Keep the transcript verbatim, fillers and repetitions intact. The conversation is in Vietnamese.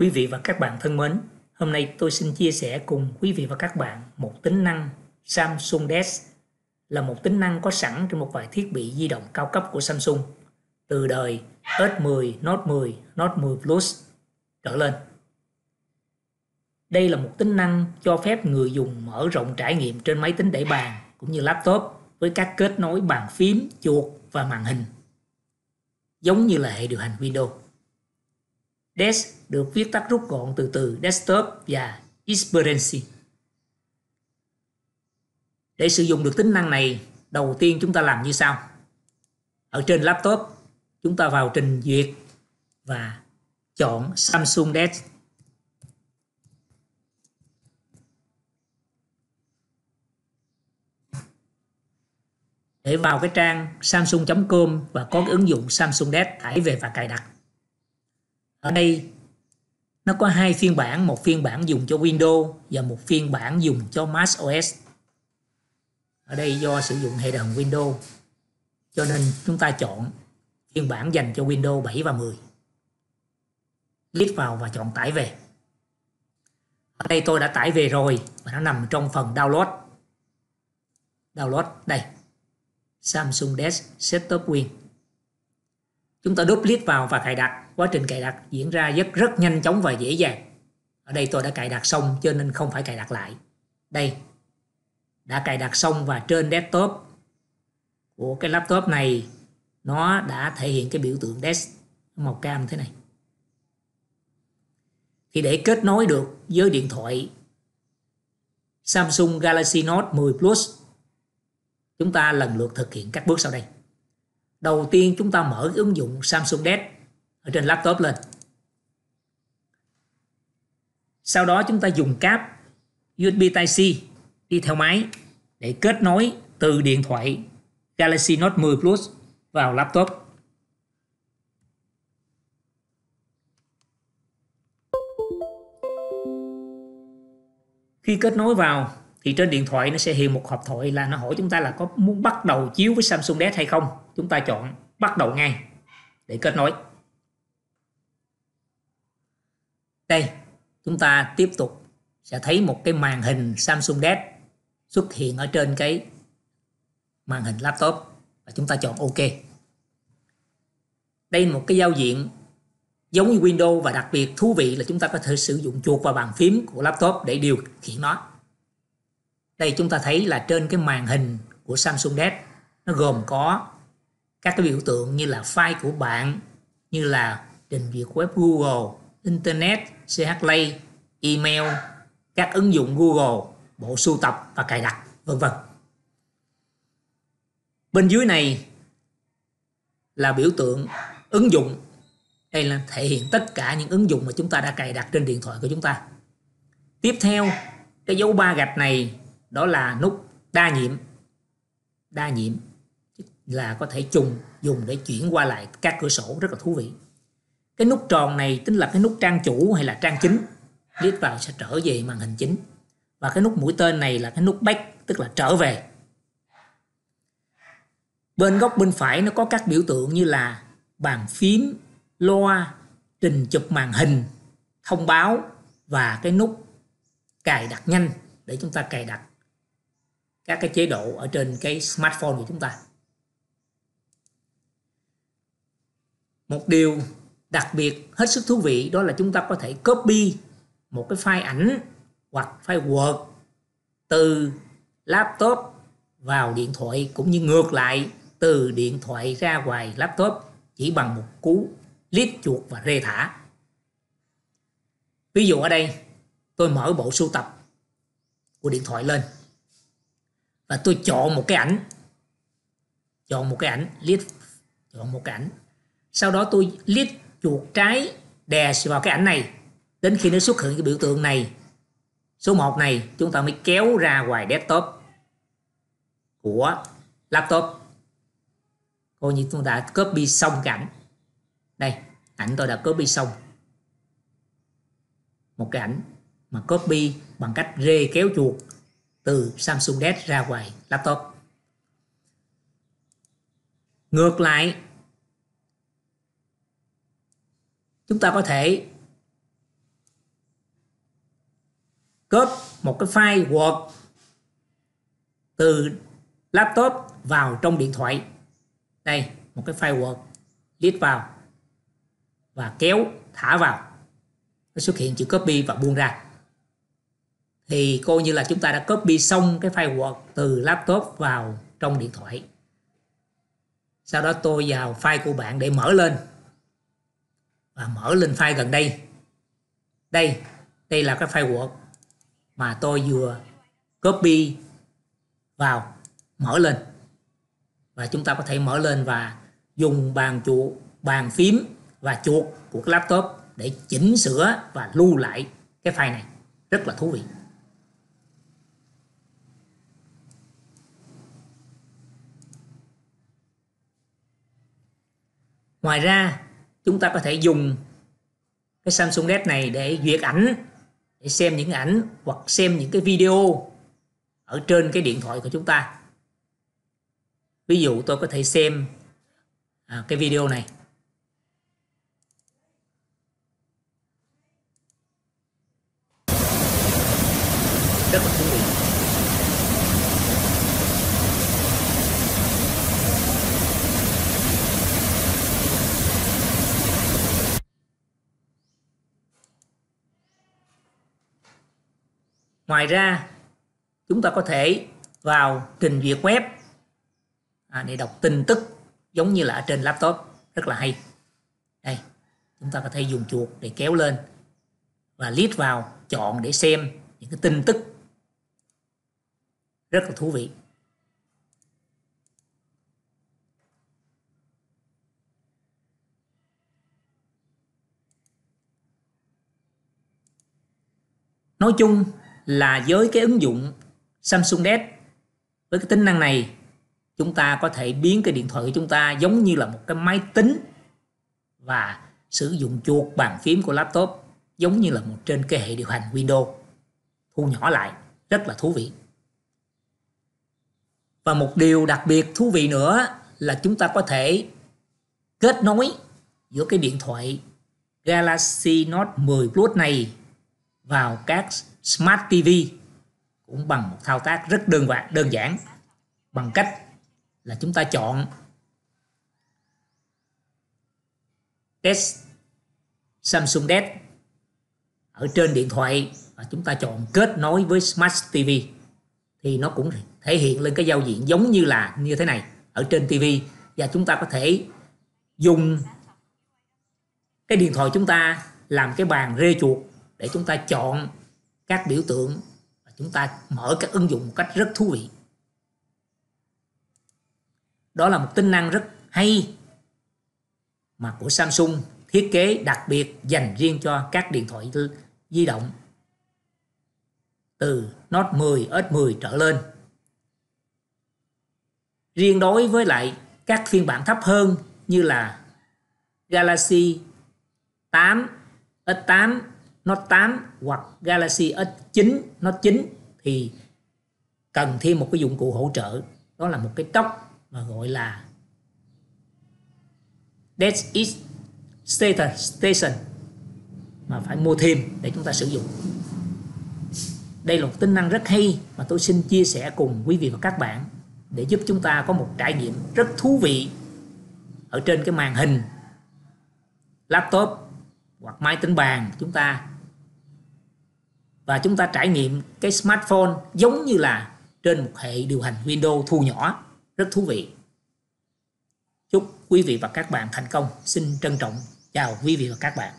Quý vị và các bạn thân mến, hôm nay tôi xin chia sẻ cùng quý vị và các bạn một tính năng Samsung DeX, là một tính năng có sẵn trên một vài thiết bị di động cao cấp của Samsung từ đời S mười, Note mười, Note mười Plus trở lên. Đây là một tính năng cho phép người dùng mở rộng trải nghiệm trên máy tính để bàn cũng như laptop với các kết nối bàn phím, chuột và màn hình, giống như là hệ điều hành Windows. DeX được viết tắt rút gọn từ từ Desktop và Experience. Để sử dụng được tính năng này, đầu tiên chúng ta làm như sau. Ở trên laptop, chúng ta vào trình duyệt và chọn Samsung DeX. Để vào cái trang samsung chấm com và có cái ứng dụng Samsung DeX, tải về và cài đặt. Ở đây nó có hai phiên bản, một phiên bản dùng cho Windows và một phiên bản dùng cho Mac ô ét. Ở đây do sử dụng hệ điều hành Windows cho nên chúng ta chọn phiên bản dành cho Windows bảy và mười. Click vào và chọn tải về. Ở đây tôi đã tải về rồi và nó nằm trong phần download. Download đây. Samsung DeX Setup Win. Chúng ta đúp click vào và cài đặt. Quá trình cài đặt diễn ra rất rất nhanh chóng và dễ dàng. Ở đây tôi đã cài đặt xong cho nên không phải cài đặt lại. Đây, đã cài đặt xong và trên desktop của cái laptop này nó đã thể hiện cái biểu tượng DeX màu cam thế này. Thì để kết nối được với điện thoại Samsung Galaxy Note mười Plus, chúng ta lần lượt thực hiện các bước sau đây. Đầu tiên chúng ta mở ứng dụng Samsung DeX ở trên laptop lên. Sau đó chúng ta dùng cáp u ét bê Type C đi theo máy để kết nối từ điện thoại Galaxy Note mười Plus vào laptop. Khi kết nối vào thì trên điện thoại nó sẽ hiện một hộp thoại là nó hỏi chúng ta là có muốn bắt đầu chiếu với Samsung DeX hay không. Chúng ta chọn bắt đầu ngay để kết nối. Đây, chúng ta tiếp tục sẽ thấy một cái màn hình Samsung DeX xuất hiện ở trên cái màn hình laptop và chúng ta chọn OK. Đây là một cái giao diện giống như Windows và đặc biệt thú vị là chúng ta có thể sử dụng chuột và bàn phím của laptop để điều khiển nó. Đây chúng ta thấy là trên cái màn hình của Samsung DeX nó gồm có các cái biểu tượng như là file của bạn, như là trình duyệt web Google, Internet, xê hát Play, email, các ứng dụng Google, bộ sưu tập và cài đặt, vân vân. Bên dưới này là biểu tượng ứng dụng. Đây là thể hiện tất cả những ứng dụng mà chúng ta đã cài đặt trên điện thoại của chúng ta. Tiếp theo, cái dấu ba gạch này đó là nút đa nhiệm. Đa nhiệm là có thể chung dùng để chuyển qua lại các cửa sổ, rất là thú vị. Cái nút tròn này tính là cái nút trang chủ hay là trang chính. Click vào sẽ trở về màn hình chính. Và cái nút mũi tên này là cái nút back, tức là trở về. Bên góc bên phải nó có các biểu tượng như là bàn phím, loa, trình chụp màn hình, thông báo và cái nút cài đặt nhanh để chúng ta cài đặt các cái chế độ ở trên cái smartphone của chúng ta. Một điều đặc biệt hết sức thú vị đó là chúng ta có thể copy một cái file ảnh hoặc file Word từ laptop vào điện thoại cũng như ngược lại từ điện thoại ra ngoài laptop chỉ bằng một cú click chuột và rê thả. Ví dụ ở đây tôi mở bộ sưu tập của điện thoại lên và tôi chọn một cái ảnh, chọn một cái ảnh, click chọn một cái ảnh. Sau đó tôi click chuột trái đè vào cái ảnh này đến khi nó xuất hiện cái biểu tượng này, số một này, chúng ta mới kéo ra ngoài desktop của laptop. Coi như tôi đã copy xong cái ảnh. Đây, ảnh tôi đã copy xong. Một cái ảnh mà copy bằng cách rê kéo chuột từ Samsung DeX ra ngoài laptop. Ngược lại, chúng ta có thể copy một cái file Word từ laptop vào trong điện thoại. Đây, một cái file Word click vào và kéo thả vào, nó xuất hiện chữ copy và buông ra. Thì coi như là chúng ta đã copy xong cái file Word từ laptop vào trong điện thoại. Sau đó tôi vào file của bạn để mở lên. Và mở lên file gần đây. Đây, đây là cái file Word mà tôi vừa copy vào, mở lên. Và chúng ta có thể mở lên và dùng bàn chuột, bàn phím và chuột của cái laptop để chỉnh sửa và lưu lại cái file này. Rất là thú vị. Ngoài ra, chúng ta có thể dùng cái Samsung DeX này để duyệt ảnh, để xem những ảnh hoặc xem những cái video ở trên cái điện thoại của chúng ta. Ví dụ tôi có thể xem à, cái video này. Rất là thú vị. Ngoài ra, chúng ta có thể vào trình duyệt web à, để đọc tin tức giống như là ở trên laptop. Rất là hay. Đây, chúng ta có thể dùng chuột để kéo lên và click vào, chọn để xem những cái tin tức. Rất là thú vị. Nói chung là với cái ứng dụng Samsung DeX, với cái tính năng này, chúng ta có thể biến cái điện thoại của chúng ta giống như là một cái máy tính và sử dụng chuột bàn phím của laptop giống như là một trên cái hệ điều hành Windows, thu nhỏ lại. Rất là thú vị. Và một điều đặc biệt thú vị nữa là chúng ta có thể kết nối giữa cái điện thoại Galaxy Note mười Plus này vào các Smart ti vi cũng bằng một thao tác rất đơn giản, đơn giản bằng cách là chúng ta chọn DeX Samsung DeX ở trên điện thoại và chúng ta chọn kết nối với Smart ti vi thì nó cũng thể hiện lên cái giao diện giống như là như thế này ở trên ti vi, và chúng ta có thể dùng cái điện thoại chúng ta làm cái bàn rê chuột để chúng ta chọn các biểu tượng và chúng ta mở các ứng dụng một cách rất thú vị. Đó là một tính năng rất hay mà của Samsung thiết kế đặc biệt dành riêng cho các điện thoại di động từ Note mười, ét mười trở lên. Riêng đối với lại các phiên bản thấp hơn như là Galaxy tám, ét tám, Note tám hoặc Galaxy ét chín, Note chín thì cần thêm một cái dụng cụ hỗ trợ, đó là một cái dock mà gọi là DeX Station mà phải mua thêm để chúng ta sử dụng. Đây là một tính năng rất hay mà tôi xin chia sẻ cùng quý vị và các bạn để giúp chúng ta có một trải nghiệm rất thú vị ở trên cái màn hình laptop hoặc máy tính bàn chúng ta, và chúng ta trải nghiệm cái smartphone giống như là trên một hệ điều hành Windows thu nhỏ. Rất thú vị. Chúc quý vị và các bạn thành công. Xin trân trọng chào quý vị và các bạn.